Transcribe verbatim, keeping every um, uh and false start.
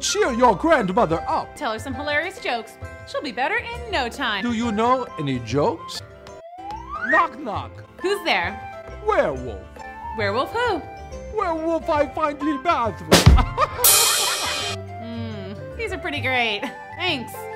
Cheer your grandmother up. Tell her some hilarious jokes. She'll be better in no time. Do you know any jokes? Knock, knock. Who's there? Werewolf. Werewolf who? Werewolf I find in the bathroom. Hmm, these are pretty great. Thanks.